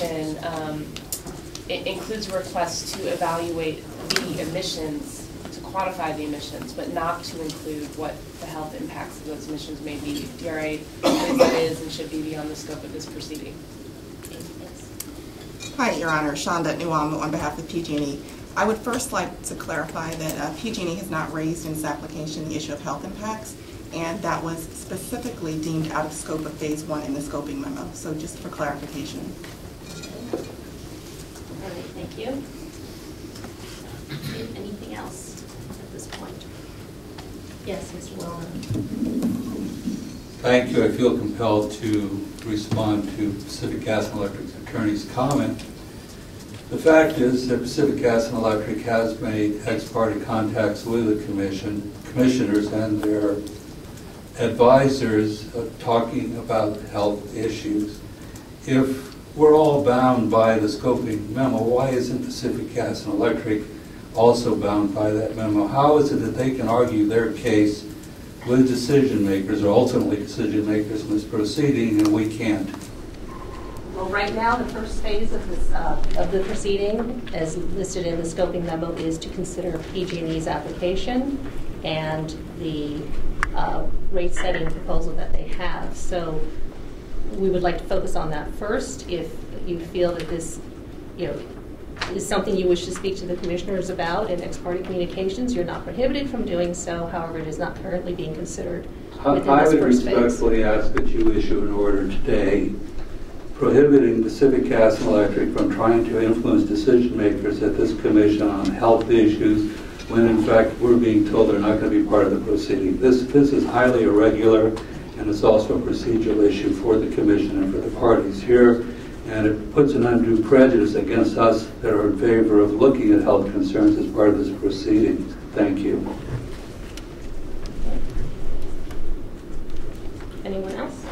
action it includes requests to evaluate the emissions, to quantify the emissions, but not to include what the health impacts of those emissions may be. DRA is and should be beyond the scope of this proceeding. Hi, Your Honor. Shonda Nuamah on behalf of PG&E. I would first like to clarify that PG&E has not raised in its application the issue of health impacts, and that was specifically deemed out of scope of Phase 1 in the scoping memo. So just for clarification. All right, thank you. Anything else at this point? Yes, Mr. Wilner. Thank you. I feel compelled to respond to Pacific Gas and Electric's attorney's comment. The fact is that Pacific Gas and Electric has made ex parte contacts with the commissioners and their advisors talking about health issues. If we're all bound by the scoping memo, why isn't Pacific Gas and Electric also bound by that memo? How is it that they can argue their case with decision makers, or ultimately decision makers, in this proceeding, and we can't? Well, right now, the first phase of this of the proceeding, as listed in the scoping memo, is to consider PG&E's application and the rate-setting proposal that they have. So, we would like to focus on that first. If you feel that this, you know, is something you wish to speak to the commissioners about in ex parte communications, you're not prohibited from doing so. However, it is not currently being considered within this first phase. I would respectfully ask that you issue an order today prohibiting Pacific Gas and Electric from trying to influence decision makers at this commission on health issues when, in fact, we're being told they're not going to be part of the proceeding. This is highly irregular, and it's also a procedural issue for the commission and for the parties here. And it puts an undue prejudice against us that are in favor of looking at health concerns as part of this proceeding. Thank you. Anyone else?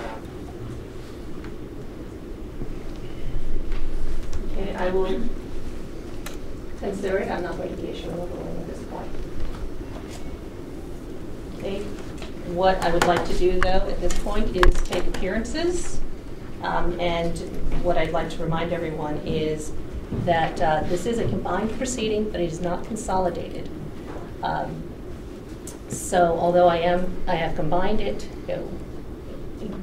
Okay, I will consider it. I'm not going to be issuing a ruling at this point. Okay, what I would like to do, though, at this point is take appearances. And what I'd like to remind everyone is that this is a combined proceeding, but it is not consolidated. So although I have combined it, you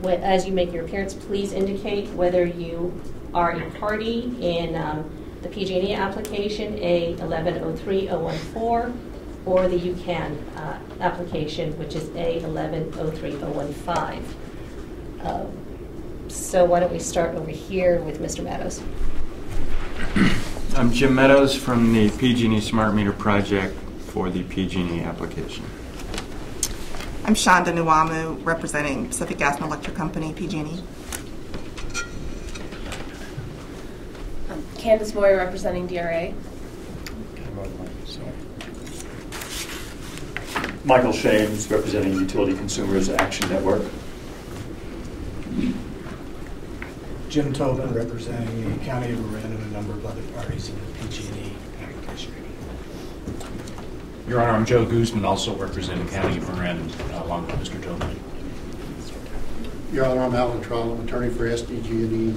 know, as you make your appearance, please indicate whether you are a party in the PG&E application A1103014 or the UCAN application, which is A1103015. So why don't we start over here with Mr. Meadows. I'm Jim Meadows from the PG&E Smart Meter Project for the PG&E application. I'm Shonda Nuamah, representing Pacific Gas and Electric Company, PG&E. I'm Candice Moy, representing DRA. Michael Shames, representing Utility Consumers Action Network. Jim Tobin, representing the County of Marin and a number of other parties in the PG&E application. Your Honor, I'm Joe Guzman, also representing the County of Marin, along with Mr. Tobin. Your Honor, I'm Alan Trolle, attorney for SDG&E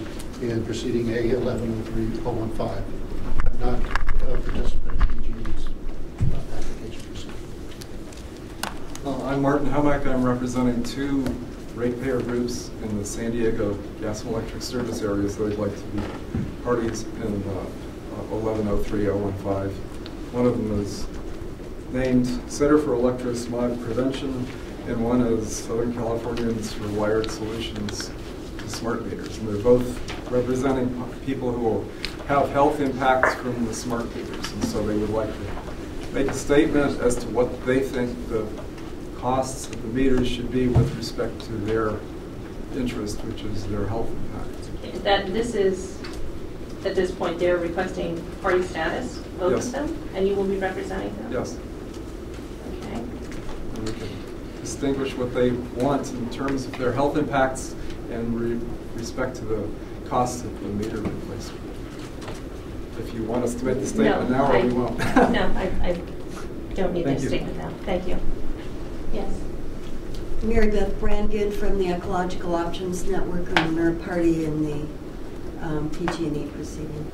in proceeding A1103015. I'm not participating in PG&E's application proceeding. I'm Martin Hummack. I'm representing two ratepayer groups in the San Diego gas and electric service areas that I'd like to be parties in 1103015. One of them is named Center for Electrosmog Prevention, and one is Southern Californians for Wired Solutions to Smart Meters. And they're both representing people who will have health impacts from the smart meters. And so they would like to make a statement as to what they think the costs of the meters should be with respect to their interest, which is their health impact. That this is, at this point, they're requesting party status, both of them, and you will be representing them? Yes. Okay. And we can distinguish what they want in terms of their health impacts and respect to the cost of the meter replacement. If you want us to make the statement now, or we won't. No, I don't need that statement now. Thank you. Yes. Mary Beth Brangid from the Ecological Options Network. I'm a party in the PG&E proceeding.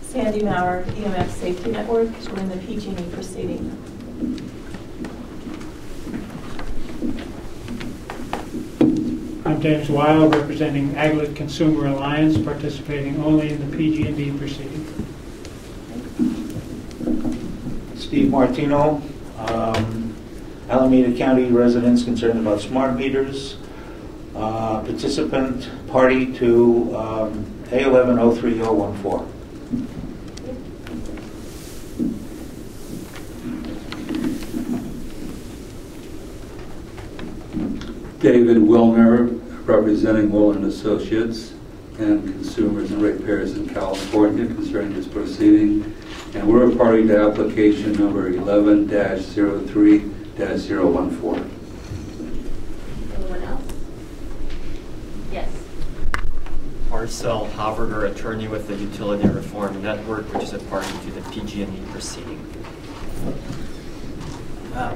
Sandy Maurer, EMF Safety Network, during the PG&E proceeding. I'm James Wild, representing Aglet Consumer Alliance, participating only in the PG&E proceeding. Steve Martino, Alameda County residents concerned about smart meters, participant party to A1103-014. David Wilner, representing Wolland Associates and consumers and ratepayers in California concerning this proceeding. And we're a party to application number 11-03-014. Anyone else? Yes. Marcel Hauberger, attorney with the Utility Reform Network, which is a party to the PG&E proceeding.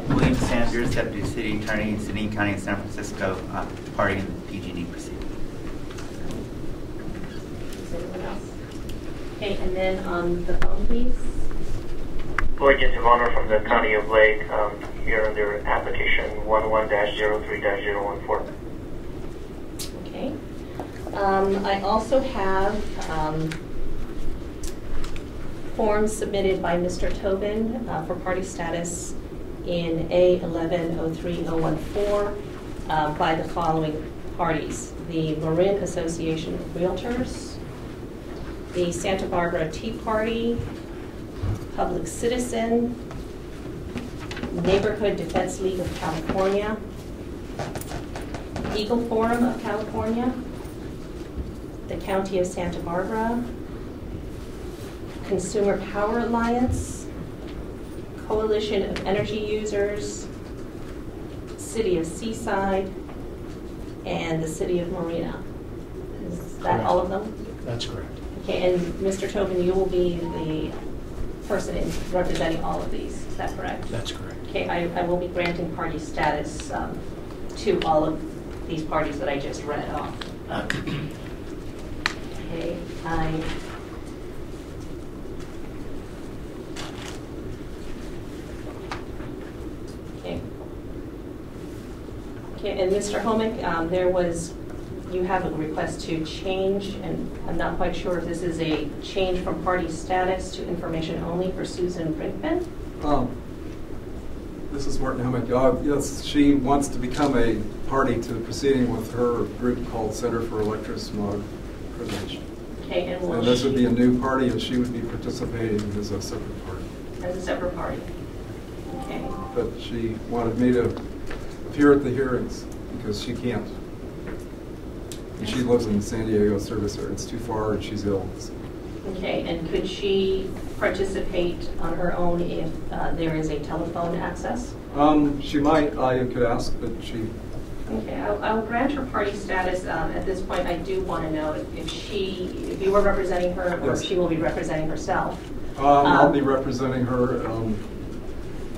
William Sanders, Deputy City Attorney in Sydney County and San Francisco, party in the PG&E proceeding. Is anyone else? Okay, and then on the phone, please. Boy, Jim Tobin from the County of Lake, here under application 11-03-014. Okay. I also have forms submitted by Mr. Tobin for party status in A11-03-014 by the following parties: the Marin Association of Realtors, the Santa Barbara Tea Party, Public Citizen, Neighborhood Defense League of California, Eagle Forum of California, the County of Santa Barbara, Consumer Power Alliance, Coalition of Energy Users, City of Seaside, and the City of Marina. Is that all of them? That's correct. Okay, and Mr. Tobin, you will be the person representing all of these, is that correct? That's correct. Okay, I will be granting party status to all of these parties that I just read off. Okay, and Mr. Hummack, you have a request to change, and I'm not quite sure if this is a change from party status to information only for Susan Brinkman. This is Martin Hummack. Yes, she wants to become a party to the proceeding with her group called Center for Electrosmog Prevention. Okay, and this would be a new party, and she would be participating as a separate party. As a separate party. Okay. But she wanted me to here at the hearings because she can't. And she lives in the San Diego service area. It's too far and she's ill. So. Okay, and could she participate on her own if there is a telephone access? She might. I could ask, but she... Okay, I'll grant her party status. At this point, I do want to know if you were representing her, or yes, if she will be representing herself. I'll be representing her.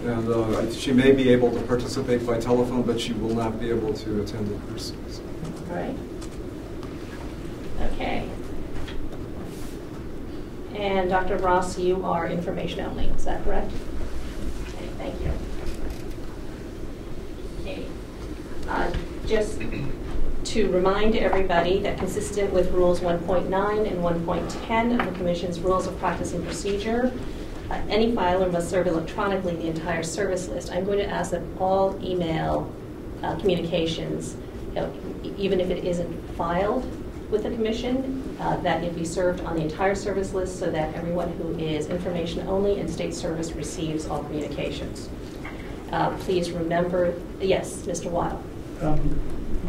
And she may be able to participate by telephone, but she will not be able to attend in person. So. All right. Okay. And Dr. Ross, you are information only. Is that correct? Okay, thank you. Okay. Just to remind everybody that consistent with Rules 1.9 and 1.10 of the Commission's Rules of Practice and Procedure, any filer must serve electronically the entire service list. I'm going to ask that all email communications, even if it isn't filed with the Commission, that it be served on the entire service list so that everyone who is information only and state service receives all communications. Please remember, yes, Mr. Weil.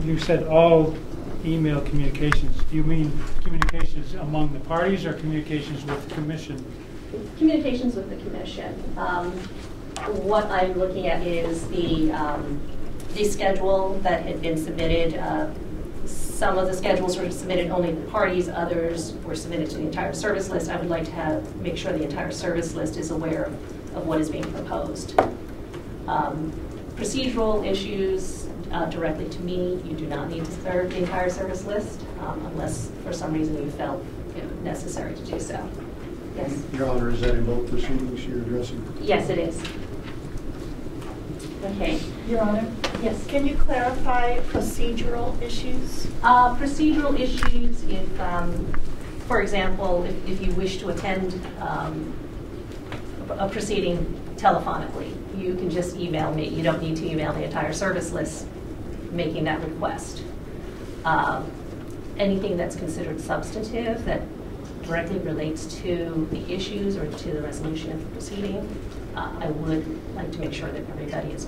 You said all email communications. Do you mean communications among the parties or communications with the Commission? Communications with the Commission. What I'm looking at is the schedule that had been submitted. Some of the schedules were submitted only to the parties, others were submitted to the entire service list. I would like to make sure the entire service list is aware of what is being proposed. procedural issues directly to me. You do not need to serve the entire service list unless for some reason you felt necessary to do so. Yes. Your Honor, is that in both proceedings you're addressing? Yes, it is. Okay. Your Honor? Yes. Can you clarify procedural issues? Procedural issues, if, for example, if you wish to attend a proceeding telephonically, you can just email me. You don't need to email the entire service list making that request. Anything that's considered substantive that directly relates to the issues or to the resolution of the proceeding, I would like to make sure that everybody is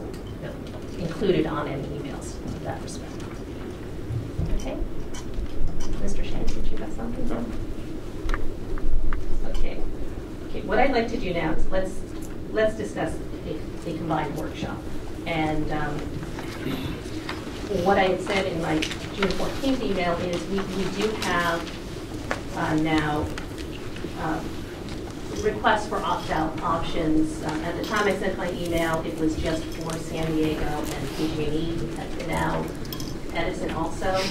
included on any emails in that respect. Okay. Mr. Shames, did you have something? No. Okay. Okay. What I'd like to do now is let's discuss a combined workshop. And what I had said in my June 14th email is we do have now requests for opt-out options. At the time I sent my email, it was just for San Diego and PG&E. Now Edison also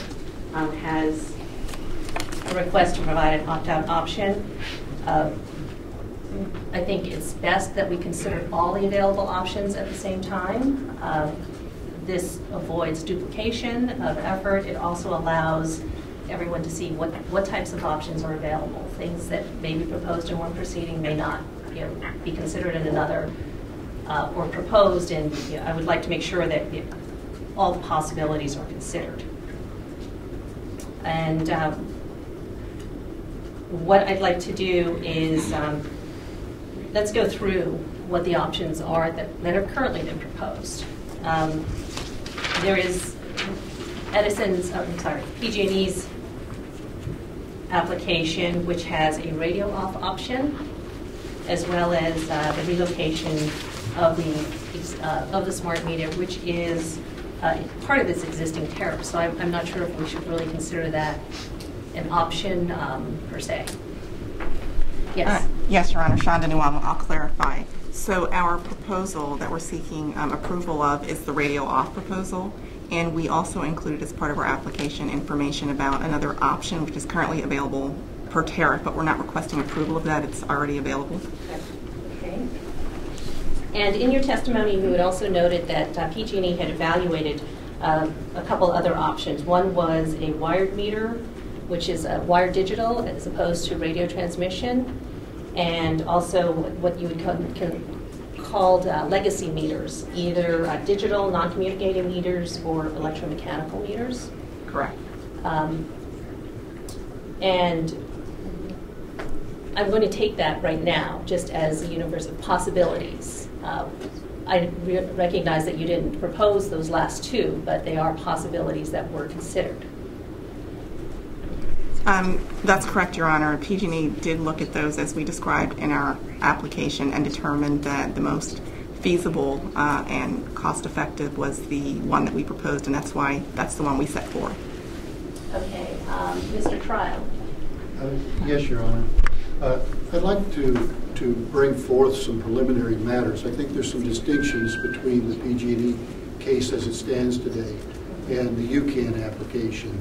has a request to provide an opt-out option. I think it's best that we consider all the available options at the same time. This avoids duplication of effort. It also allows everyone to see what types of options are available. Things that may be proposed in one proceeding may not be considered in another or proposed. And I would like to make sure that all the possibilities are considered. And what I'd like to do is let's go through what the options are that are currently been proposed. There is PG&E's application, which has a radio off option, as well as the relocation of the smart meter, which is part of this existing tariff. So I'm not sure if we should really consider that an option per se. Yes. Yes, Your Honor. Shonda Nuamah, I'll clarify. So our proposal that we're seeking approval of is the radio off proposal, and we also included as part of our application information about another option which is currently available per tariff, but we're not requesting approval of that. It's already available. Okay. And in your testimony, you had also noted that PG&E had evaluated a couple other options. One was a wired meter, which is wired digital as opposed to radio transmission, and also what you would called legacy meters, either digital, non-communicating meters or electromechanical meters. Correct. And I'm going to take that right now just as a universe of possibilities. I recognize that you didn't propose those last two, but they are possibilities that were considered. That's correct, Your Honor. PG&E did look at those as we described in our application and determined that the most feasible and cost-effective was the one that we proposed, and that's why that's the one we set forward. Okay. Mr. Trolle. Yes, Your Honor. I'd like to bring forth some preliminary matters. I think there's some distinctions between the PG&E case as it stands today and the UCAN application.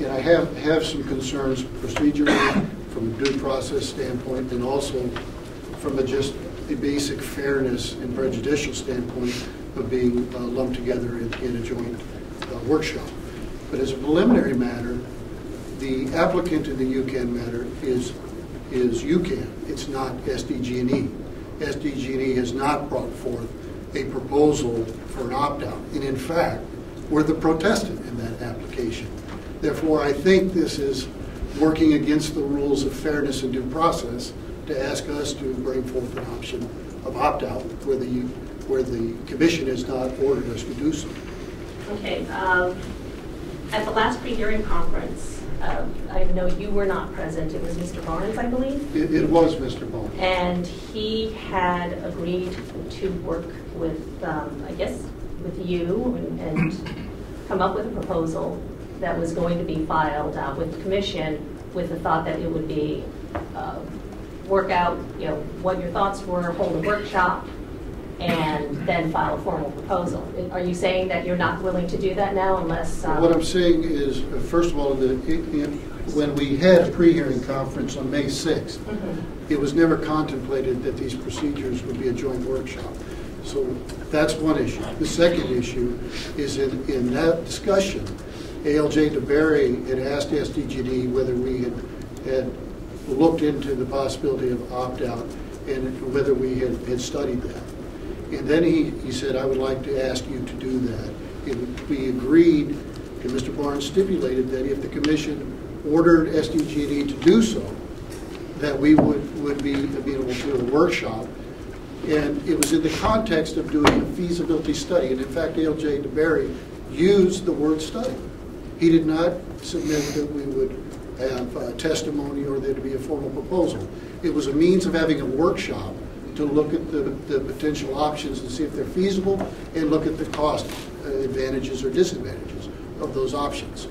And I have some concerns procedurally from a due process standpoint and also from just a basic fairness and prejudicial standpoint of being lumped together in a joint workshop. But as a preliminary matter, the applicant in the UCAN matter is UCAN. It's not SDG&E. SDG&E has not brought forth a proposal for an opt-out. And in fact, we're the protestant in that application. Therefore, I think this is working against the rules of fairness and due process to ask us to bring forth an option of opt-out where the commission has not ordered us to do so. Okay. At the last pre-hearing conference, I know you were not present. It was Mr. Barnes, I believe? It was Mr. Barnes. And he had agreed to work with, I guess, with you and come up with a proposal that was going to be filed with the commission, with the thought that it would be work out, what your thoughts were, hold a workshop, and then file a formal proposal. Are you saying that you're not willing to do that now unless... What I'm saying is, first of all, when we had a pre-hearing conference on May 6th, it was never contemplated that these procedures would be a joint workshop. So that's one issue. The second issue is in that discussion, ALJ DeBerry had asked SDG&E whether we had looked into the possibility of opt-out and whether we had studied that. And then he said, I would like to ask you to do that. And we agreed, and Mr. Barnes stipulated that if the commission ordered SDG&E to do so, that we would be amenable to a workshop. And it was in the context of doing a feasibility study. And in fact, ALJ DeBerry used the word study. He did not submit that we would have testimony or there'd be a formal proposal. It was a means of having a workshop to look at the potential options and see if they're feasible and look at the cost advantages or disadvantages of those options.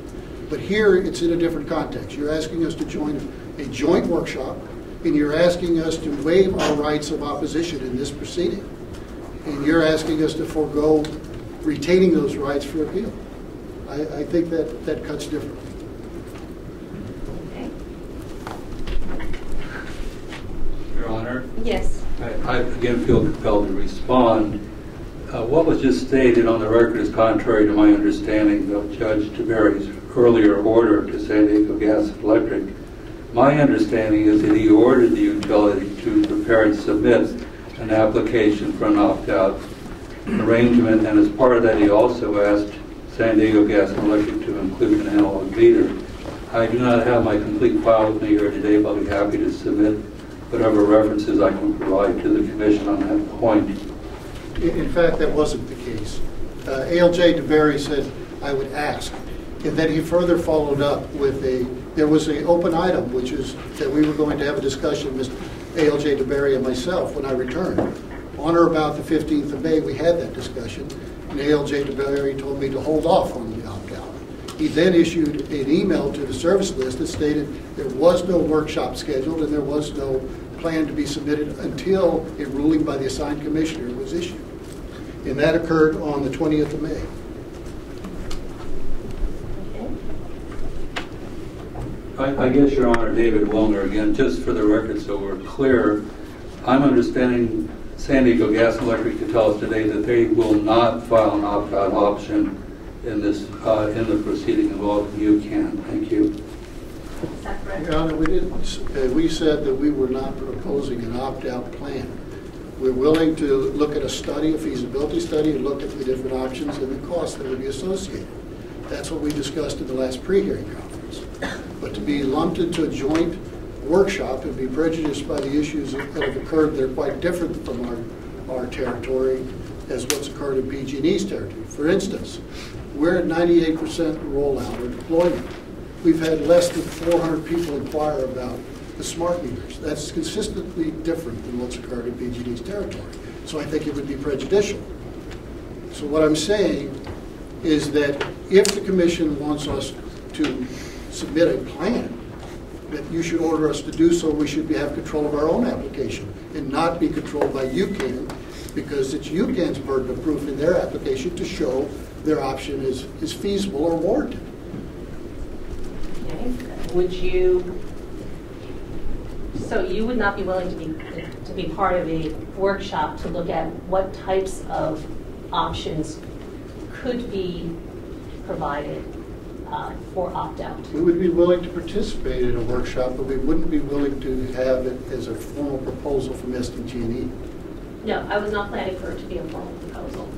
But here it's in a different context. You're asking us to join a joint workshop, and you're asking us to waive our rights of opposition in this proceeding. And you're asking us to forego retaining those rights for appeal. I think that cuts differently. Okay. Your Honor? Yes. I again feel compelled to respond. What was just stated on the record is contrary to my understanding of Judge DeBerry's earlier order to San Diego Gas and Electric. My understanding is that he ordered the utility to prepare and submit an application for an opt-out arrangement, and as part of that he also asked San Diego Gas and Electric to include an analog meter. I do not have my complete file with me here today, but I'll be happy to submit whatever references I can provide to the Commission on that point. In fact, that wasn't the case. ALJ DeBerry said, I would ask. And then he further followed up with there was an open item, which is that we were going to have a discussion, Mr. ALJ DeBerry and myself, when I returned. On or about the 15th of May, we had that discussion, and ALJ DeBerry told me to hold off on the opt-out. He then issued an email to the service list that stated there was no workshop scheduled and there was no plan to be submitted until a ruling by the assigned commissioner was issued. And that occurred on the 20th of May. I guess, Your Honor, David Wilner again, just for the record so we're clear, I'm understanding San Diego Gas and Electric to tell us today that they will not file an opt-out option in this in the proceeding involved in UCAN. Thank you. Your Honor, we didn't. We said that we were not proposing an opt-out plan. We're willing to look at a study, a feasibility study, and look at the different options and the costs that would be associated. That's what we discussed in the last pre-hearing conference. But to be lumped into a joint workshop and be prejudiced by the issues that have occurred that are quite different from our territory as what's occurred in PG&E's territory. For instance, we're at 98% rollout or deployment. We've had less than 400 people inquire about the smart meters. That's consistently different than what's occurred in PG&E's territory. So I think it would be prejudicial. So what I'm saying is that if the Commission wants us to submit a plan, that you should order us to do so, we should have control of our own application and not be controlled by UCAN, because it's UCAN's burden of proof in their application to show their option is feasible or warranted. Okay. Would you, so you would not be willing to be part of a workshop to look at what types of options could be provided for opt-out? We would be willing to participate in a workshop, but we wouldn't be willing to have it as a formal proposal from SDG&E. No, I was not planning for it to be a formal proposal.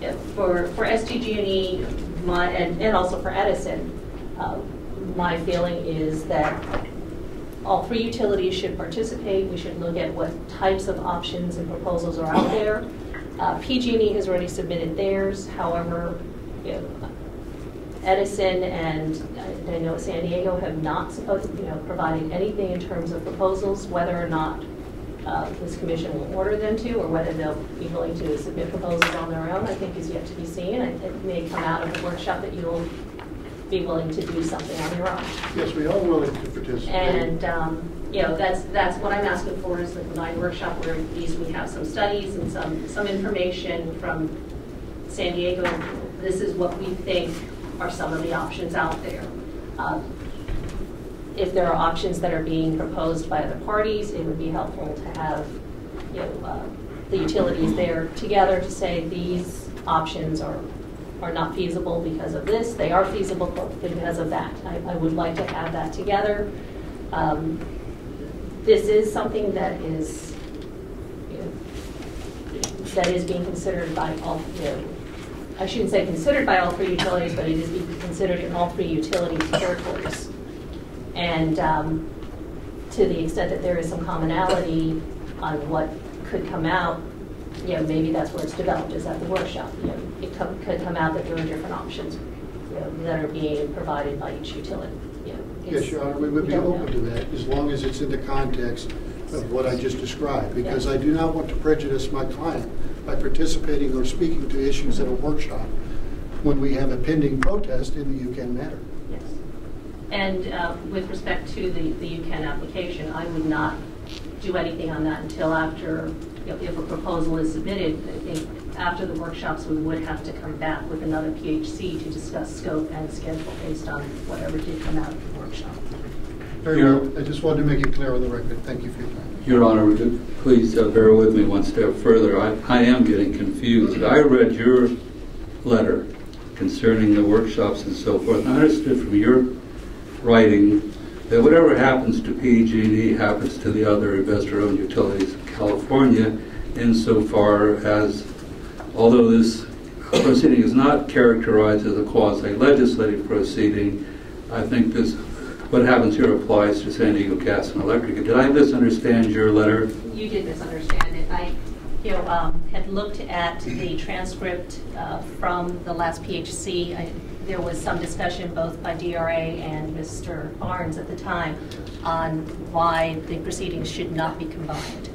Yeah, for SDG&E and also for Edison, my feeling is that all three utilities should participate. We should look at what types of options and proposals are out there. PG&E has already submitted theirs. However, you know, Edison and I know San Diego have not provided anything in terms of proposals, whether or not this commission will order them to, or whether they'll be willing to submit proposals on their own, I think is yet to be seen. It may come out of the workshop that you'll be willing to do something on your own. Yes, we are willing to participate. And you know, that's what I'm asking for, is the combined workshop where at least we have some studies and some information from San Diego. This is what we think are some of the options out there. If there are options that are being proposed by other parties, it would be helpful to have, you know, the utilities there together to say these options are not feasible because of this, they are feasible because of that. I would like to have that together. This is something that is, you know, that is being considered by all, you know, I shouldn't say considered by all three utilities, but it is being considered in all three utility territories. And to the extent that there is some commonality on what could come out, you know, maybe that's where it's developed, is at the workshop. You know, it could come out that there are different options, you know, that are being provided by each utility. You know, yes, Your Honor, we would be open to that as long as it's in the context of what I just described, because I do not want to prejudice my client by participating or speaking to issues at a workshop when we have a pending protest in the UCAN matter. Yes. And with respect to the UCAN application, I would not do anything on that until after, you know, if a proposal is submitted. I think after the workshops, we would have to come back with another PHC to discuss scope and schedule based on whatever did come out of the workshop. Very well. I just wanted to make it clear on the record. Thank you for your time. Your Honor, would you please bear with me one step further? I am getting confused. I read your letter concerning the workshops and so forth, and I understood from your writing that whatever happens to PG&E happens to the other investor-owned utilities in California, insofar as, although this proceeding is not characterized as a quasi-legislative proceeding, I think this, what happens here applies to San Diego Gas and Electric. Did I misunderstand your letter? You did misunderstand it. I, you know, had looked at the transcript from the last PHC. There was some discussion both by DRA and Mr. Barnes at the time on why the proceedings should not be combined.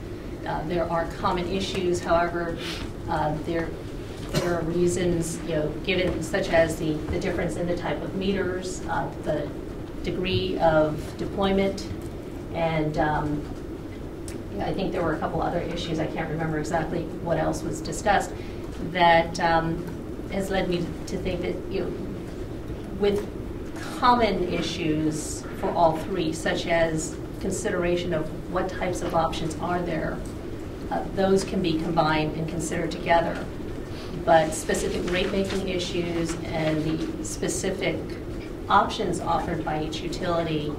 There are common issues, however, there are reasons, you know, given, such as the difference in the type of meters, the degree of deployment, and I think there were a couple other issues, I can't remember exactly what else was discussed, that has led me to think that, you know, with common issues for all three, such as consideration of what types of options are there, those can be combined and considered together. But specific rate-making issues and the specific options offered by each utility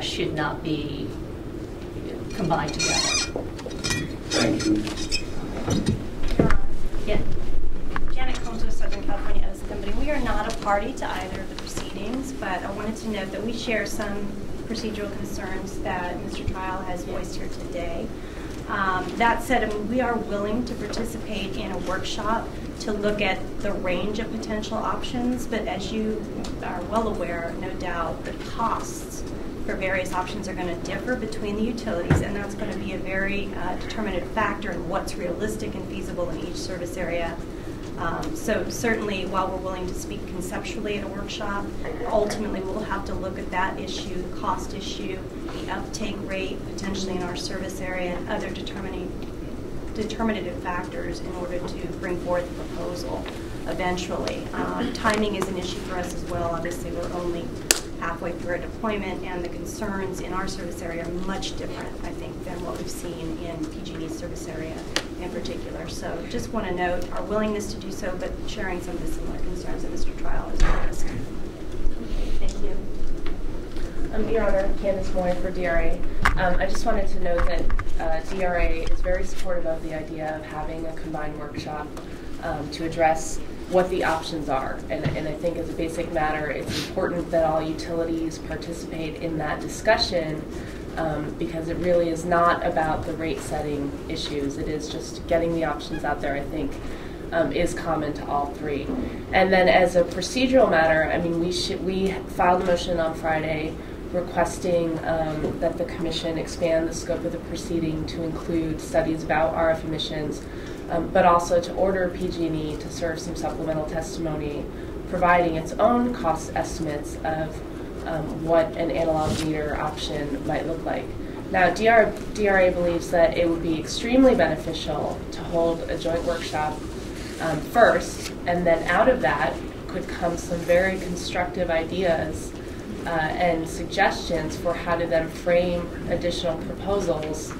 should not be combined together. Thank you. Yeah. Janet Combs with Southern California Edison Company. We are not a party to either of the proceedings, but I wanted to note that we share some procedural concerns that Mr. Trial has voiced here today. That said, I mean, we are willing to participate in a workshop to look at the range of potential options, but as you are well aware, no doubt, the costs for various options are going to differ between the utilities, and that's going to be a very determinative factor in what's realistic and feasible in each service area. So certainly, while we're willing to speak conceptually at a workshop, ultimately we'll have to look at that issue, the cost issue, the uptake rate potentially in our service area, and other determinative factors in order to bring forth the proposal eventually. Timing is an issue for us as well. Obviously, we're only halfway through our deployment, and the concerns in our service area are much different, I think, than what we've seen in PG&E's service area in particular. So just want to note our willingness to do so, but sharing some of the similar concerns that Mr. Trial has raised. Okay, thank you. Your Honor, Candice Moy for DRA. I just wanted to note that DRA is very supportive of the idea of having a combined workshop to address what the options are. And I think as a basic matter, it's important that all utilities participate in that discussion, because it really is not about the rate setting issues. It is just getting the options out there, I think, is common to all three. And then as a procedural matter, I mean, we filed a motion on Friday requesting that the Commission expand the scope of the proceeding to include studies about RF emissions, but also to order PG&E to serve some supplemental testimony providing its own cost estimates of what an analog meter option might look like. Now, DRA believes that it would be extremely beneficial to hold a joint workshop first, and then out of that could come some very constructive ideas and suggestions for how to then frame additional proposals.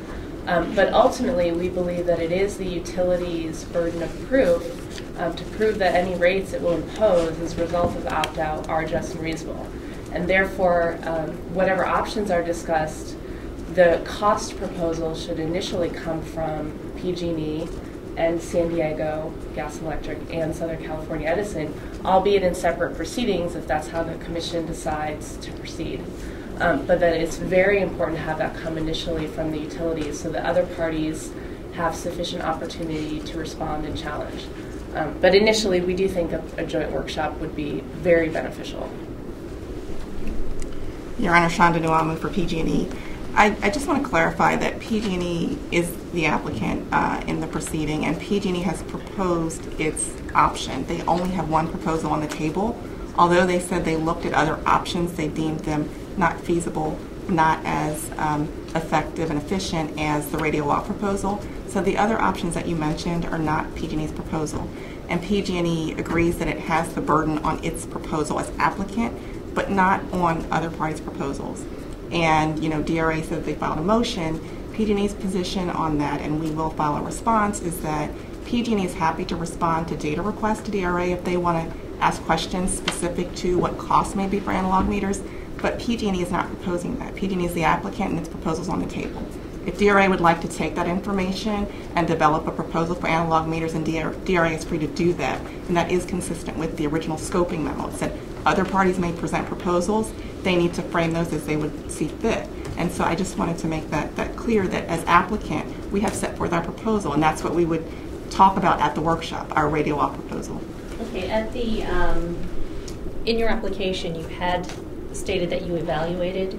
But ultimately, we believe that it is the utility's burden of proof to prove that any rates it will impose as a result of the opt-out are just and reasonable. And therefore, whatever options are discussed, the cost proposal should initially come from PG&E and San Diego Gas and Electric and Southern California Edison, albeit in separate proceedings if that's how the commission decides to proceed. But that it's very important to have that come initially from the utilities so that other parties have sufficient opportunity to respond and challenge. But initially, we do think a joint workshop would be very beneficial. Your Honor, Shonda Nuamah for PG&E. I just want to clarify that PG&E is the applicant in the proceeding, and PG&E has proposed its option. They only have one proposal on the table. Although they said they looked at other options, they deemed them not feasible, not as effective and efficient as the radio watt proposal. So the other options that you mentioned are not PG&E's proposal. And PG&E agrees that it has the burden on its proposal as applicant, but not on other parties' proposals. And, you know, DRA says they filed a motion. PG&E's position on that, and we will file a response, is that PG&E is happy to respond to data requests to DRA if they want to ask questions specific to what costs may be for analog meters, but PG&E is not proposing that. PG&E is the applicant, and its proposal is on the table. If DRA would like to take that information and develop a proposal for analog meters, and DRA is free to do that, and that is consistent with the original scoping memo. It said other parties may present proposals. They need to frame those as they would see fit. And so I just wanted to make that clear that as applicant, we have set forth our proposal, and that's what we would talk about at the workshop, our radio op proposal. Okay, at the, in your application, you had stated that you evaluated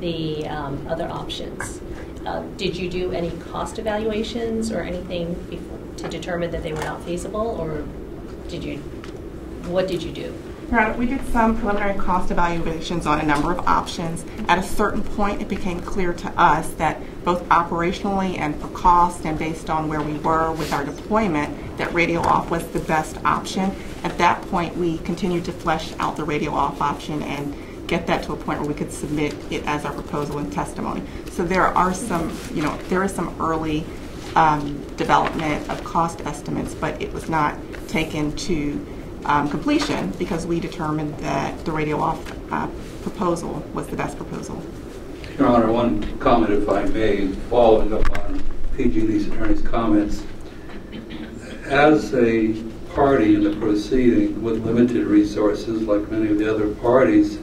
the other options. Did you do any cost evaluations or anything to determine that they were not feasible, or did you, what did you do? We did some preliminary cost evaluations on a number of options. At a certain point, it became clear to us that both operationally and for cost and based on where we were with our deployment, that radio off was the best option. At that point, we continued to flesh out the radio off option and get that to a point where we could submit it as our proposal and testimony. So there are some, you know, there is some early development of cost estimates, but it was not taken to completion because we determined that the radio off proposal was the best proposal. Your Honor, one comment, if I may, following up on PG&E's attorney's comments. As a party in the proceeding with limited resources, like many of the other parties,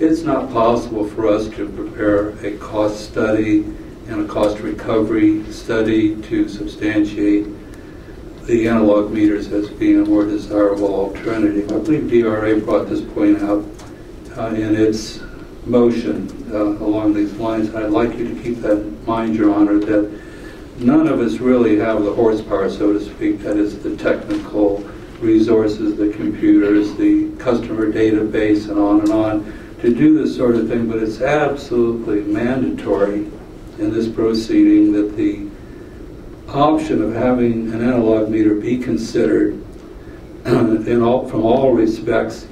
it's not possible for us to prepare a cost study and a cost recovery study to substantiate the analog meters as being a more desirable alternative. I believe DRA brought this point out in its motion along these lines. I'd like you to keep that in mind, Your Honor, that none of us really have the horsepower, so to speak, that is the technical resources, the computers, the customer database, and on, to do this sort of thing, but it's absolutely mandatory in this proceeding that the option of having an analog meter be considered in all, from all respects.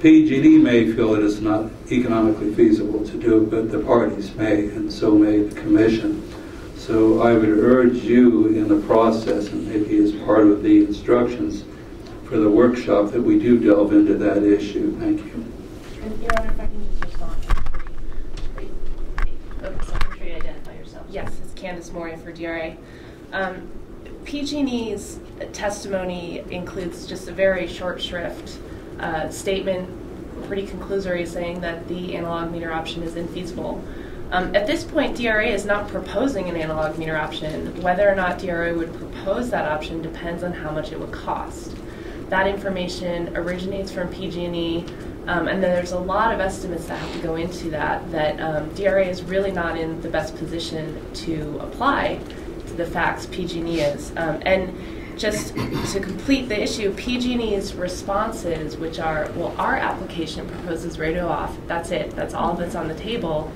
PG&E may feel it is not economically feasible to do, but the parties may, and so may the Commission. So I would urge you in the process, and maybe as part of the instructions for the workshop, that we do delve into that issue. Thank you. Your Honor, if I can just respond. Secretary, identify yourself. Yes, it's Candice Moy for DRA. PG&E's testimony includes just a very short shrift statement, pretty conclusory, saying that the analog meter option is infeasible. At this point, DRA is not proposing an analog meter option. Whether or not DRA would propose that option depends on how much it would cost. That information originates from PG&E, and then there's a lot of estimates that have to go into that, that DRA is really not in the best position to apply the facts PG&E is. And just to complete the issue, PG&E's responses, which are, well, our application proposes radio off, that's it, that's all that's on the table,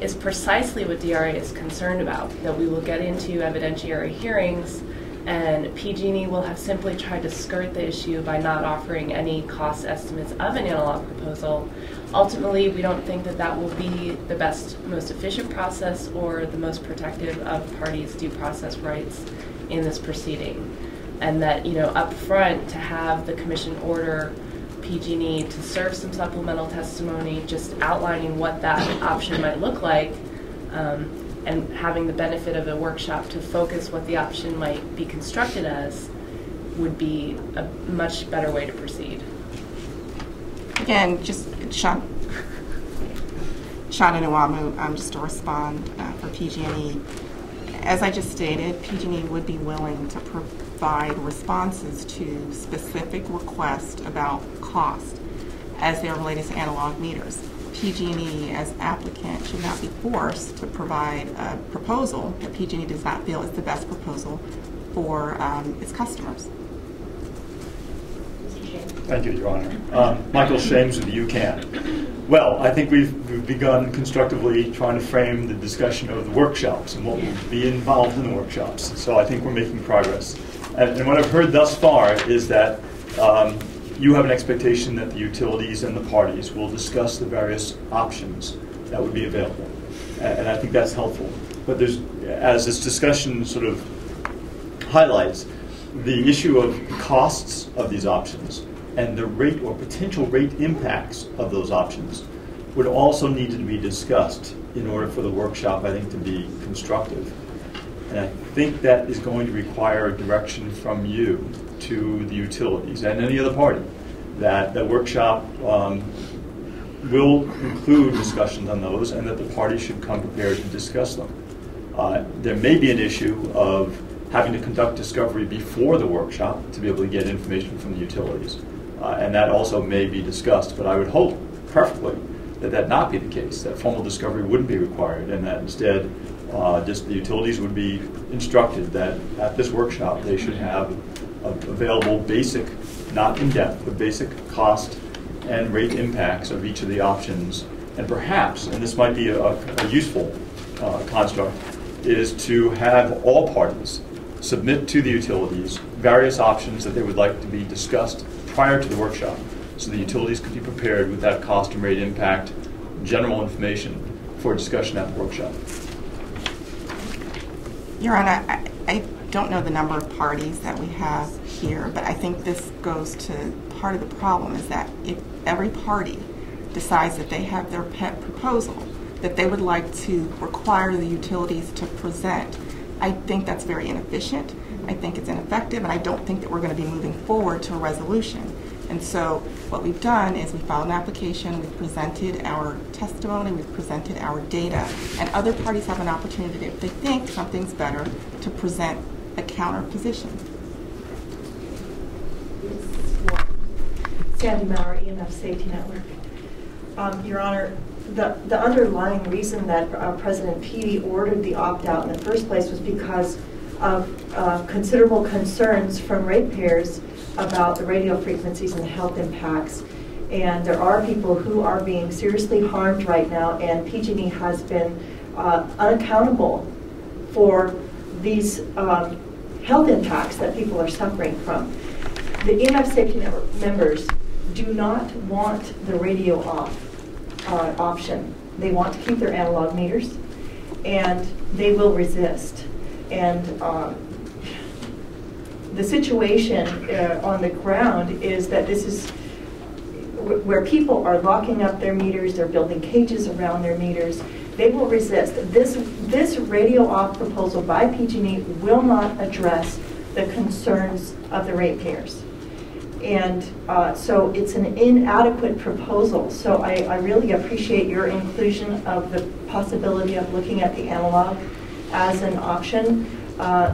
is precisely what DRA is concerned about, that we will get into evidentiary hearings and PG&E will have simply tried to skirt the issue by not offering any cost estimates of an analog proposal. Ultimately, we don't think that that will be the best, most efficient process or the most protective of parties' due process rights in this proceeding. And that, you know, up front to have the commission order PG&E to serve some supplemental testimony just outlining what that option might look like, and having the benefit of a workshop to focus what the option might be constructed as, would be a much better way to proceed. Again, just Shonda Nuamah, just to respond for PG&E. As I just stated, PG&E would be willing to provide responses to specific requests about cost as they are related to analog meters. PG&E, as applicant, should not be forced to provide a proposal that PG&E does not feel is the best proposal for its customers. Thank you, Your Honor. Michael Shames of UCAN. Well, I think we've begun constructively trying to frame the discussion of the workshops and what will be involved in the workshops. So I think we're making progress. And what I've heard thus far is that you have an expectation that the utilities and the parties will discuss the various options that would be available. And I think that's helpful. But there's, as this discussion sort of highlights, the issue of costs of these options and the rate or potential rate impacts of those options would also need to be discussed in order for the workshop, I think, to be constructive. And I think that is going to require direction from you to the utilities and any other party, that the workshop will include discussions on those and that the parties should come prepared to discuss them. There may be an issue of having to conduct discovery before the workshop to be able to get information from the utilities. And that also may be discussed, but I would hope, preferably, that that not be the case, that formal discovery wouldn't be required, and that instead just the utilities would be instructed that at this workshop they should have available basic, not in-depth, but basic cost and rate impacts of each of the options. And perhaps, and this might be a useful construct, is to have all parties submit to the utilities various options that they would like to be discussed prior to the workshop, so the utilities could be prepared with that cost and rate impact, general information for discussion at the workshop. Your Honor, I don't know the number of parties that we have here, but I think this goes to part of the problem is that if every party decides that they have their pet proposal that they would like to require the utilities to present, I think that's very inefficient. I think it's ineffective, and I don't think that we're going to be moving forward to a resolution. And so what we've done is we filed an application, we've presented our testimony, we've presented our data, and other parties have an opportunity, if they think something's better, to present a counter position. Sandy Maurer, EMF Safety Network. Your Honor, the underlying reason that President Peavy ordered the opt-out in the first place was because of considerable concerns from ratepayers about the radio frequencies and the health impacts. And there are people who are being seriously harmed right now, and PG&E has been unaccountable for these health impacts that people are suffering from. The EMF Safety Network members do not want the radio off option. They want to keep their analog meters, and they will resist. And the situation on the ground is that this is where people are locking up their meters, they're building cages around their meters. They will resist. This radio off proposal by PG&E will not address the concerns of the ratepayers. And so it's an inadequate proposal. So I really appreciate your inclusion of the possibility of looking at the analog as an option,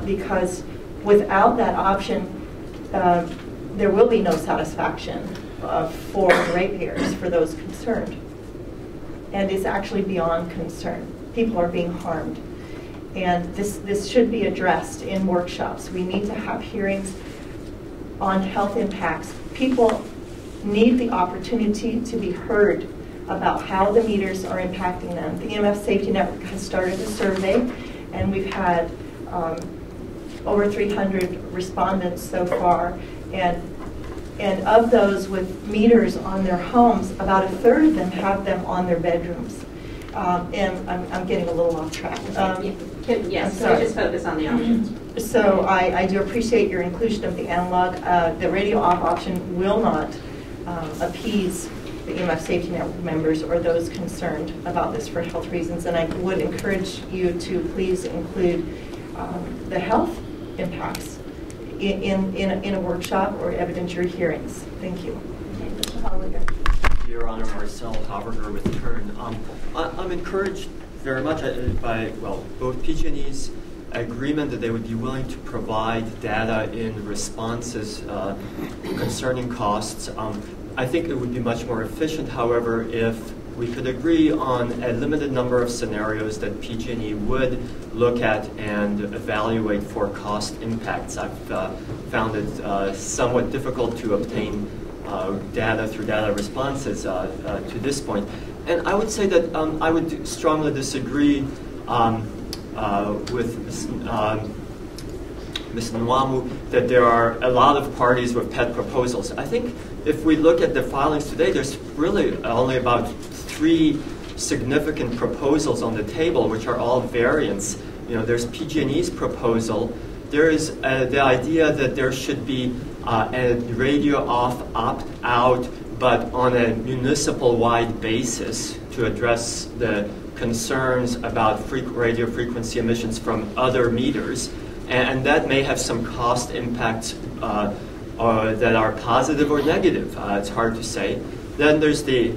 because without that option, there will be no satisfaction for the ratepayers, for those concerned. And it's actually beyond concern. People are being harmed. And this should be addressed in workshops. We need to have hearings on health impacts. People need the opportunity to be heard about how the meters are impacting them. The EMF Safety Network has started a survey, and we've had over 300 respondents so far. And of those with meters on their homes, about a third of them have them on their bedrooms. And I'm getting a little off track. Yes, so just focus on the options. So I do appreciate your inclusion of the analog. The radio off option will not appease the EMF Safety Network members or those concerned about this for health reasons. And I would encourage you to please include the health impacts in a workshop or evidentiary hearings. Thank you. Thank you, Your Honor. Marcel Hauberger with Turn. I'm encouraged very much by, well, both PG&E's agreement that they would be willing to provide data in responses concerning costs. I think it would be much more efficient, however, if we could agree on a limited number of scenarios that PG&E would look at and evaluate for cost impacts. I've found it somewhat difficult to obtain data through data responses to this point. And I would say that I would strongly disagree with Ms. Nuamah that there are a lot of parties with pet proposals. I think if we look at the filings today, there's really only about 3 significant proposals on the table, which are all variants. You know, there's PG&E's proposal. There is the idea that there should be a radio off, opt-out, but on a municipal-wide basis to address the concerns about radio frequency emissions from other meters. And that may have some cost impacts that are positive or negative. It's hard to say. Then there's the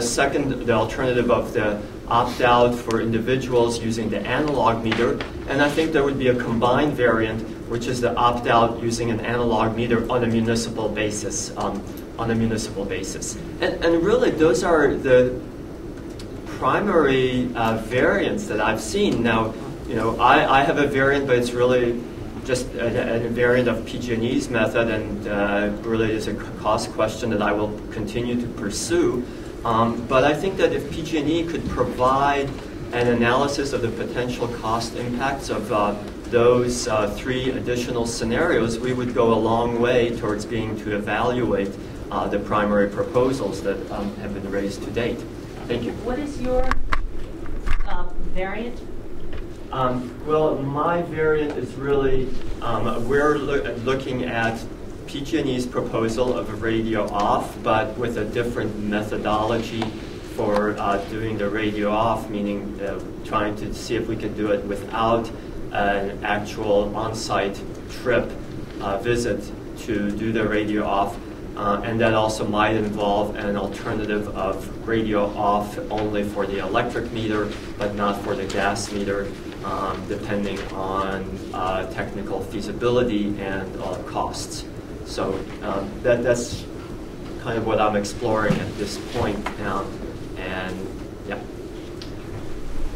second, the alternative of the opt-out for individuals using the analog meter. And I think there would be a combined variant, which is the opt-out using an analog meter on a municipal basis. And really, those are the primary variants that I've seen. Now, you know, I have a variant, but it's really just a variant of PG&E's method, and really is a cost question that I will continue to pursue. But I think that if PG&E could provide an analysis of the potential cost impacts of those 3 additional scenarios, we would go a long way towards being to evaluate the primary proposals that have been raised to date. Thank you. What is your variant? Well, my variant is really, we're looking at PG&E's proposal of a radio off, but with a different methodology for doing the radio off, meaning trying to see if we can do it without an actual on-site trip visit to do the radio off. And that also might involve an alternative of radio off only for the electric meter, but not for the gas meter, depending on technical feasibility and costs. So that's kind of what I'm exploring at this point. And yeah.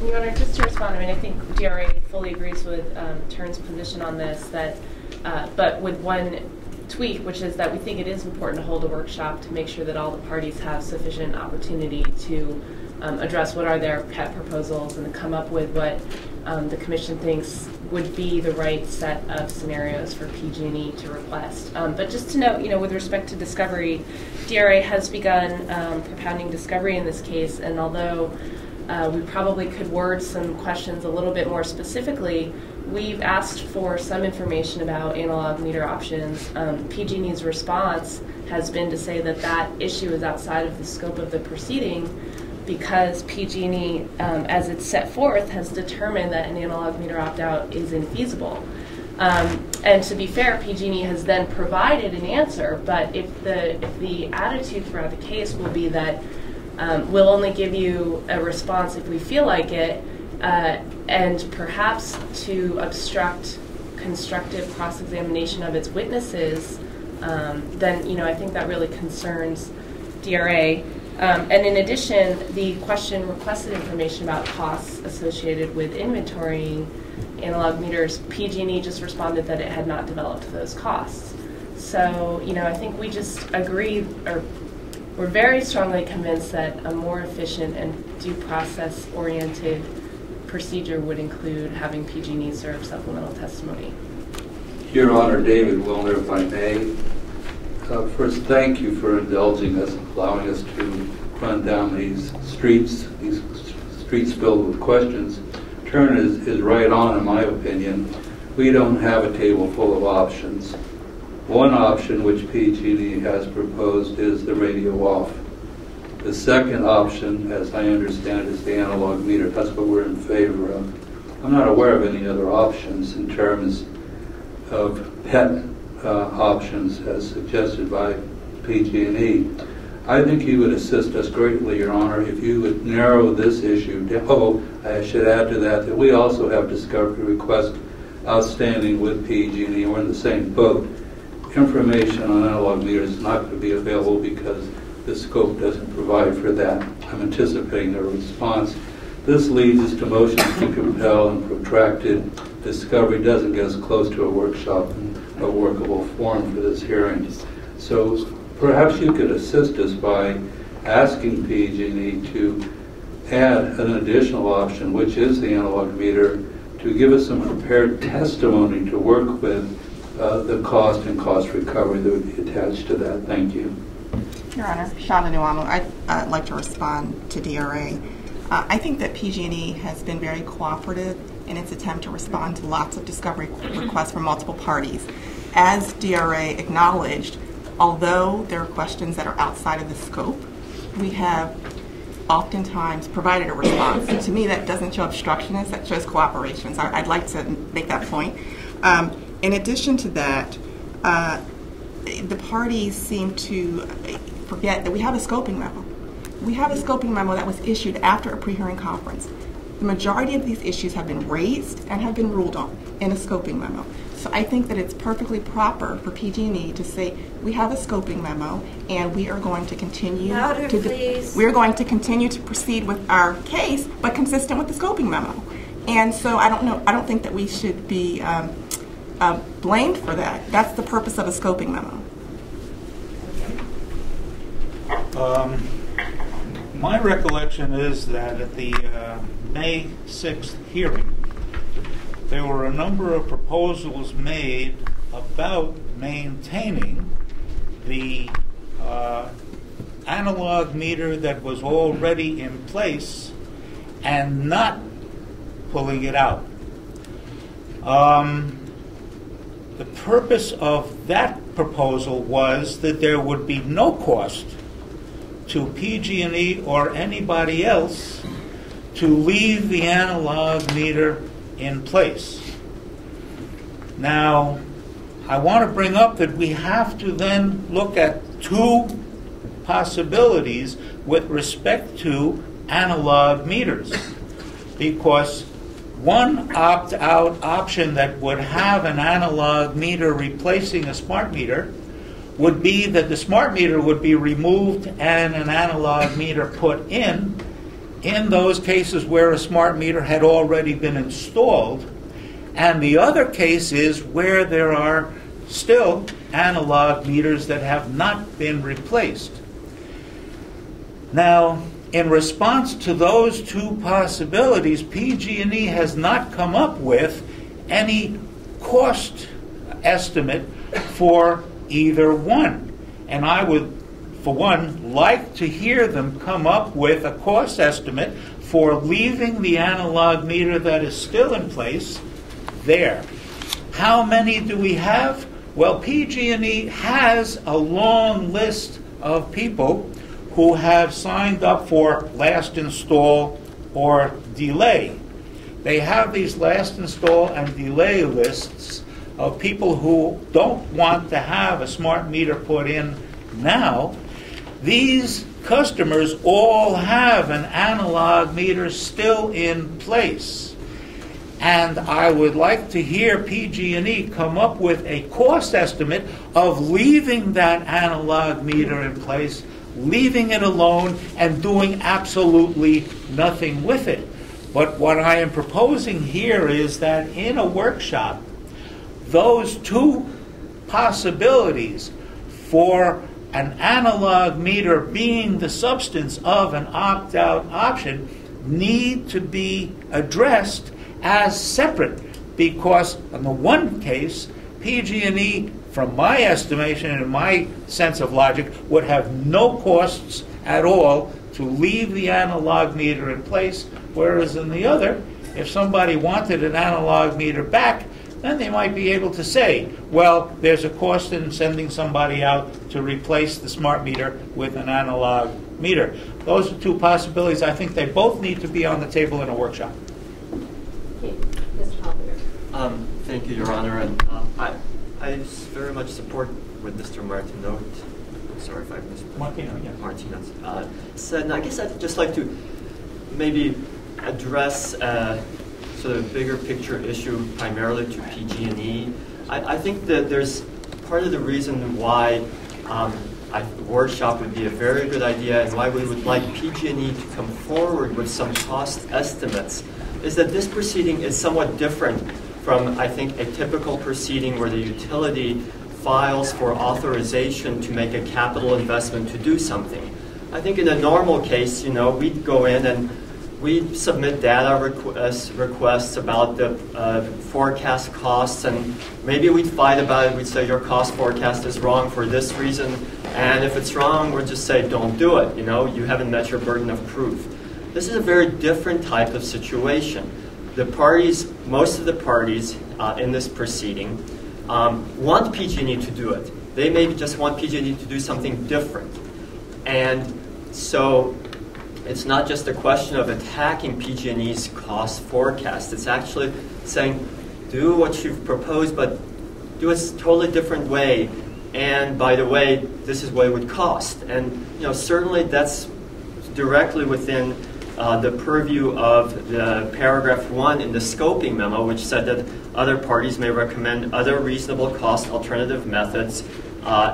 Your Honor, just to respond, I mean, I think DRA fully agrees with Turn's position on this, that, but with one tweak, which is that we think it is important to hold a workshop to make sure that all the parties have sufficient opportunity to address what are their pet proposals and to come up with what the Commission thinks would be the right set of scenarios for PG&E to request. But just to note, you know, with respect to discovery, DRA has begun propounding discovery in this case, and although we probably could word some questions a little bit more specifically, we've asked for some information about analog meter options. PG&E's response has been to say that that issue is outside of the scope of the proceeding because PG&E, as it's set forth, has determined that an analog meter opt-out is infeasible. And to be fair, PG&E has then provided an answer, but if the attitude throughout the case will be that we'll only give you a response if we feel like it, and perhaps to obstruct constructive cross-examination of its witnesses, then, you know, I think that really concerns DRA. And in addition, the question requested information about costs associated with inventorying analog meters. PG&E just responded that it had not developed those costs. So, you know, I think we just agree, or we're very strongly convinced that a more efficient and due process oriented procedure would include having PG&E serve supplemental testimony. Your Honor, David Wilner, if I may. First, thank you for indulging us, allowing us to run down these streets filled with questions. Turn is right on, in my opinion. We don't have a table full of options. One option which PG&E has proposed is the radio off. The second option, as I understand it, is the analog meter. That's what we're in favor of. I'm not aware of any other options in terms of PET options as suggested by PG&E. I think you would assist us greatly, Your Honor, if you would narrow this issue down. Oh, I should add to that that we also have discovery requests outstanding with PG&E. We're in the same boat. Information on analog meters is not going to be available because the scope doesn't provide for that. I'm anticipating a response. This leads us to motions to compel, and protracted discovery doesn't get us close to a workshop and a workable form for this hearing. So perhaps you could assist us by asking PG&E to add an additional option, which is the analog meter, to give us some prepared testimony to work with the cost and cost recovery that would be attached to that. Thank you. Your Honor, Shonda Nuamah, I'd like to respond to DRA. I think that PG&E has been very cooperative in its attempt to respond to lots of discovery requests from multiple parties. As DRA acknowledged, although there are questions that are outside of the scope, we have oftentimes provided a response. And to me, that doesn't show obstructionist, that shows cooperation. So I'd like to make that point. In addition to that, the parties seem to forget that we have a scoping memo. We have a scoping memo that was issued after a pre-hearing conference. The majority of these issues have been raised and have been ruled on in a scoping memo. So I think that it's perfectly proper for PG&E to say we have a scoping memo and we are going to continue to proceed with our case, but consistent with the scoping memo. And so I don't think that we should be blamed for that. That's the purpose of a scoping memo. My recollection is that at the May 6th hearing, there were a number of proposals made about maintaining the analog meter that was already in place and not pulling it out. The purpose of that proposal was that there would be no cost to PG&E or anybody else to leave the analog meter in place. Now, I want to bring up that we have to then look at two possibilities with respect to analog meters, because one opt-out option that would have an analog meter replacing a smart meter would be that the smart meter would be removed and an analog meter put in those cases where a smart meter had already been installed. And the other case is where there are still analog meters that have not been replaced. Now, in response to those two possibilities, PG&E has not come up with any cost estimate for either one. And I would, for one, like to hear them come up with a cost estimate for leaving the analog meter that is still in place there. How many do we have? Well, PG&E has a long list of people who have signed up for last install or delay. They have these last install and delay lists of people who don't want to have a smart meter put in now. These customers all have an analog meter still in place. And I would like to hear PG&E come up with a cost estimate of leaving that analog meter in place leaving it alone and doing absolutely nothing with it. But what I am proposing here is that in a workshop, those two possibilities for an analog meter being the substance of an opt-out option need to be addressed as separate, because in the one case, PG&E, from my estimation and my sense of logic, would have no costs at all to leave the analog meter in place, whereas in the other, if somebody wanted an analog meter back, then they might be able to say, well, there's a cost in sending somebody out to replace the smart meter with an analog meter. Those are two possibilities. I think they both need to be on the table in a workshop. Okay. Mr. Hauberger. Thank you, Your Honor. And I very much support what Mr. Martino, sorry if I missed Martino, yeah. Martino's, said. And I guess I'd just like to maybe address sort of bigger picture issue primarily to PG&E. I think that there's part of the reason why a workshop would be a very good idea and why we would like PG&E to come forward with some cost estimates is that this proceeding is somewhat different from, I think, a typical proceeding where the utility files for authorization to make a capital investment to do something. I think in a normal case, you know, we'd go in and we submit data requests about the forecast costs, and maybe we'd fight about it. We'd say your cost forecast is wrong for this reason, and if it's wrong, we'd just say don't do it. You know, you haven't met your burden of proof. This is a very different type of situation. The parties, most of the parties in this proceeding, want PG&E to do it. They maybe just want PG&E to do something different, and so. It's not just a question of attacking PG&E's cost forecast. It's actually saying, do what you've proposed, but do it a totally different way. And by the way, this is what it would cost. And you know, certainly that's directly within the purview of the paragraph 1 in the scoping memo, which said that other parties may recommend other reasonable cost alternative methods,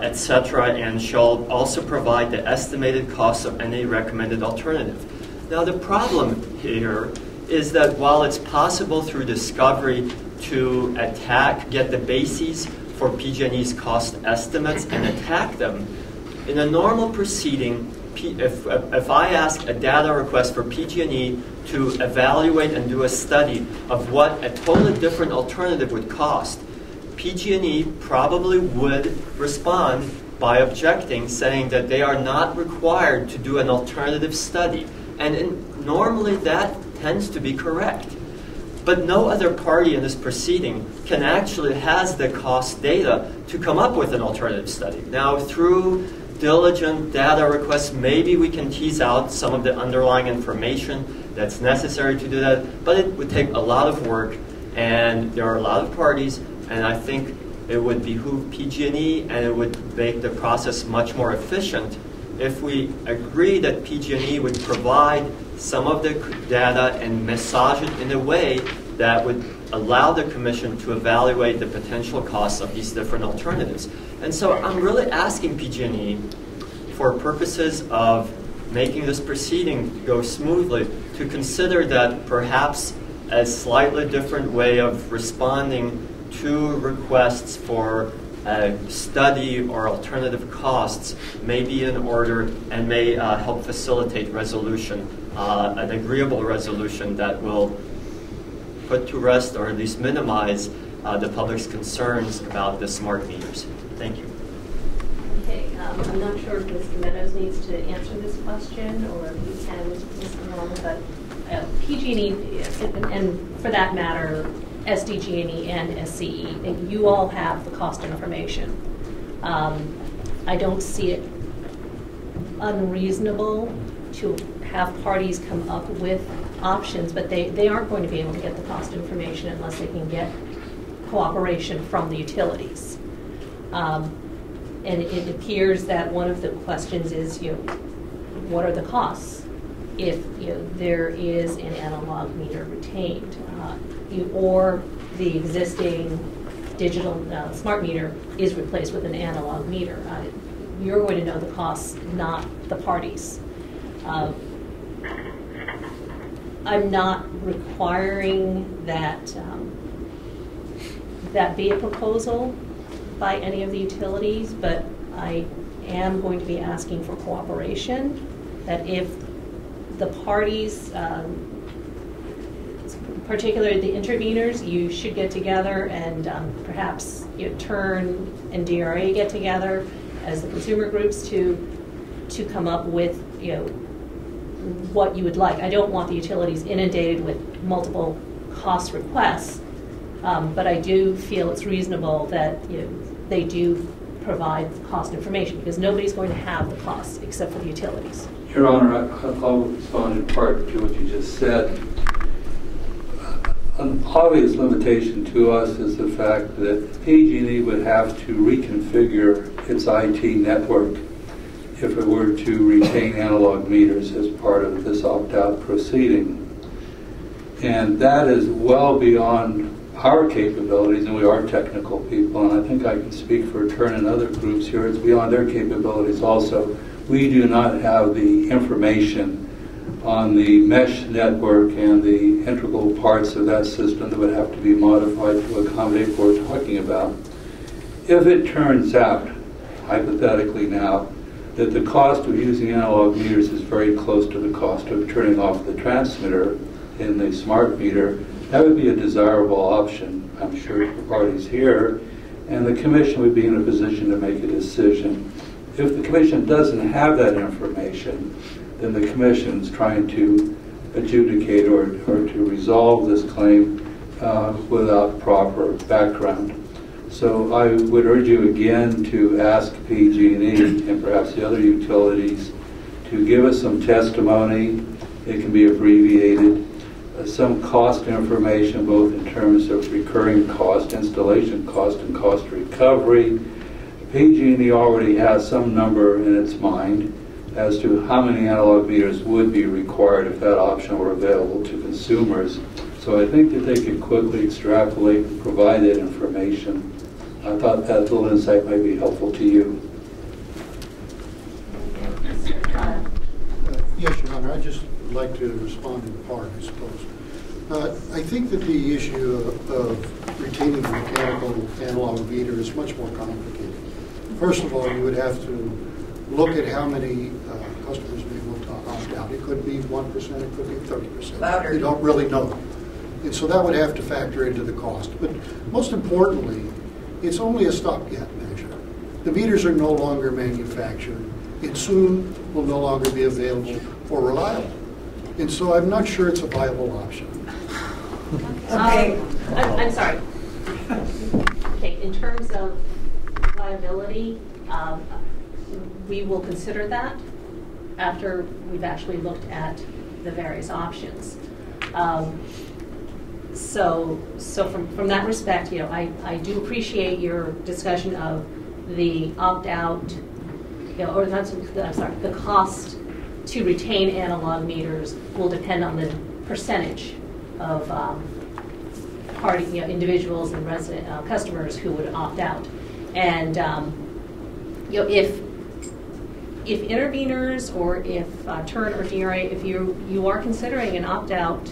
etc., and shall also provide the estimated costs of any recommended alternative. Now the problem here is that while it's possible through discovery to get the bases for PG&E's cost estimates and attack them, in a normal proceeding, if I ask a data request for PG&E to evaluate and do a study of what a totally different alternative would cost, PG&E probably would respond by objecting, saying that they are not required to do an alternative study. And normally that tends to be correct. But no other party in this proceeding can actually has the cost data to come up with an alternative study. Now, through diligent data requests, maybe we can tease out some of the underlying information that's necessary to do that, but it would take a lot of work, and there are a lot of parties. And I think it would behoove PG&E, and it would make the process much more efficient if we agree that PG&E would provide some of the data and massage it in a way that would allow the Commission to evaluate the potential costs of these different alternatives. And so I'm really asking PG&E, for purposes of making this proceeding go smoothly, to consider that perhaps a slightly different way of responding two requests for a study or alternative costs may be in order and may help facilitate resolution, an agreeable resolution that will put to rest or at least minimize the public's concerns about the smart meters. Thank you. Okay, I'm not sure if Mr. Meadows needs to answer this question or if he can, Mr. Long, but PG&E, and for that matter, SDG&E and SCE, and you all have the cost information. I don't see it unreasonable to have parties come up with options, but they aren't going to be able to get the cost information unless they can get cooperation from the utilities. And it appears that one of the questions is, you know, what are the costs if there is an analog meter retained? Or the existing digital smart meter is replaced with an analog meter. you're going to know the costs, not the parties. I'm not requiring that that be a proposal by any of the utilities, but I am going to be asking for cooperation, that if the parties, particularly the interveners, you should get together and perhaps Turn and DRA get together as the consumer groups to come up with what you would like. I don't want the utilities inundated with multiple cost requests, but I do feel it's reasonable that they do provide cost information, because nobody's going to have the cost except for the utilities. Your Honor, I'll respond in part to what you just said. An obvious limitation to us is the fact that PG&E would have to reconfigure its IT network if it were to retain analog meters as part of this opt-out proceeding. And that is well beyond our capabilities, and we are technical people, and I think I can speak for Turn and other groups here, it's beyond their capabilities also. We do not have the information on the mesh network and the integral parts of that system that would have to be modified to accommodate what we're talking about. If it turns out, hypothetically now, that the cost of using analog meters is very close to the cost of turning off the transmitter in the smart meter, that would be a desirable option, I'm sure, for parties here, and the Commission would be in a position to make a decision. If the Commission doesn't have that information, then the Commission's trying to adjudicate or to resolve this claim without proper background. So I would urge you again to ask PG&E and perhaps the other utilities to give us some testimony. It can be abbreviated. Some cost information, both in terms of recurring cost, installation cost, and cost recovery. PG&E already has some number in its mind as to how many analog meters would be required if that option were available to consumers. So I think that they could quickly extrapolate and provide that information. I thought that little insight might be helpful to you. Yes, Your Honor, I'd just like to respond in part, I suppose. I think that the issue of retaining the mechanical analog meter is much more complicated. First of all, you would have to look at how many customers may want to opt out. It could be 1%, it could be 30%. You don't really know. And so that would have to factor into the cost. But most importantly, it's only a stopgap measure. The meters are no longer manufactured and soon will no longer be available or reliable. And so I'm not sure it's a viable option. Okay. I'm sorry. Okay, in terms of liability, we will consider that after we've actually looked at the various options. So from that respect, I do appreciate your discussion of the opt-out, or that's, I'm sorry, the cost to retain analog meters will depend on the percentage of party, individuals and resident customers who would opt out, and if interveners or if Turn or DRA, if you are considering an opt-out,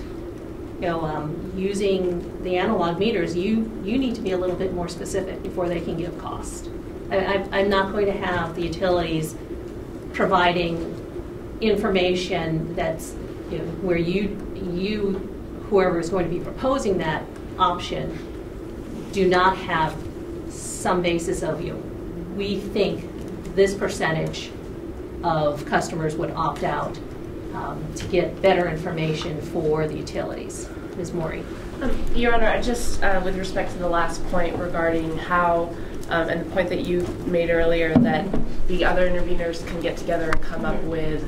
using the analog meters, you need to be a little bit more specific before they can give cost. I'm not going to have the utilities providing information that's where you whoever is going to be proposing that option do not have some basis of we think this percentage of customers would opt out to get better information for the utilities. Ms. Maury. Your Honor, just with respect to the last point regarding how, and the point that you made earlier, that the other interveners can get together and come up with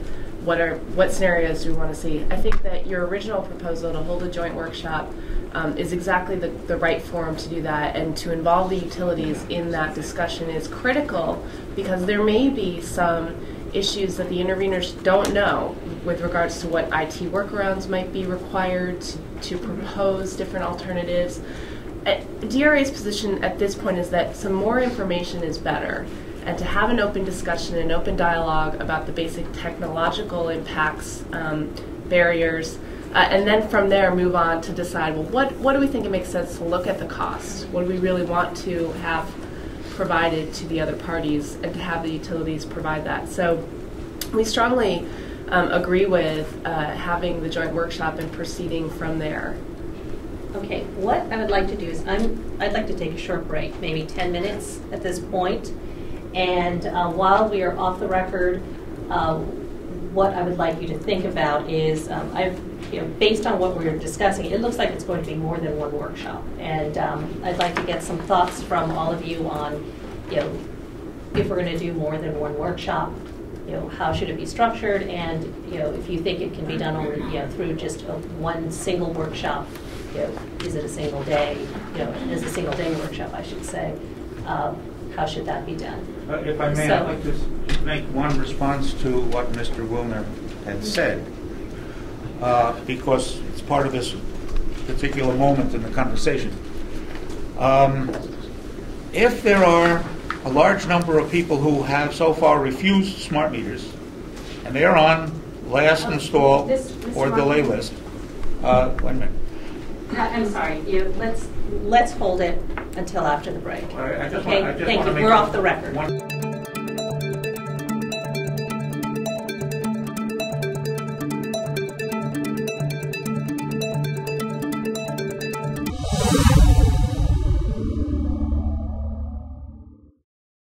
what scenarios do we want to see. I think that your original proposal to hold a joint workshop is exactly the right forum to do that, and to involve the utilities in that discussion is critical, because there may be some issues that the interveners don't know with regards to what IT workarounds might be required to propose different alternatives. DRA's position at this point is that some more information is better, and to have an open discussion and open dialogue about the basic technological impacts, barriers, and then from there move on to decide, well, what do we think it makes sense to look at the cost? What do we really want to have provided to the other parties and to have the utilities provide that? So we strongly agree with having the joint workshop and proceeding from there. Okay, what I would like to do is I'd like to take a short break, maybe 10 minutes at this point. And while we are off the record, what I would like you to think about is, based on what we're discussing, it looks like it's going to be more than one workshop. And I'd like to get some thoughts from all of you on, if we're going to do more than one workshop, how should it be structured, and if you think it can be done over, through just one single workshop. Is it a single day? Is a single day workshop, I should say. How should that be done? If I may, I'd like to make one response to what Mr. Wilner had said, because it's part of this particular moment in the conversation. If there are a large number of people who have so far refused smart meters, and they are on last install or delay list, wait a minute. I'm sorry. Let's hold it until after the break. I just okay. Thank you. We're off the record.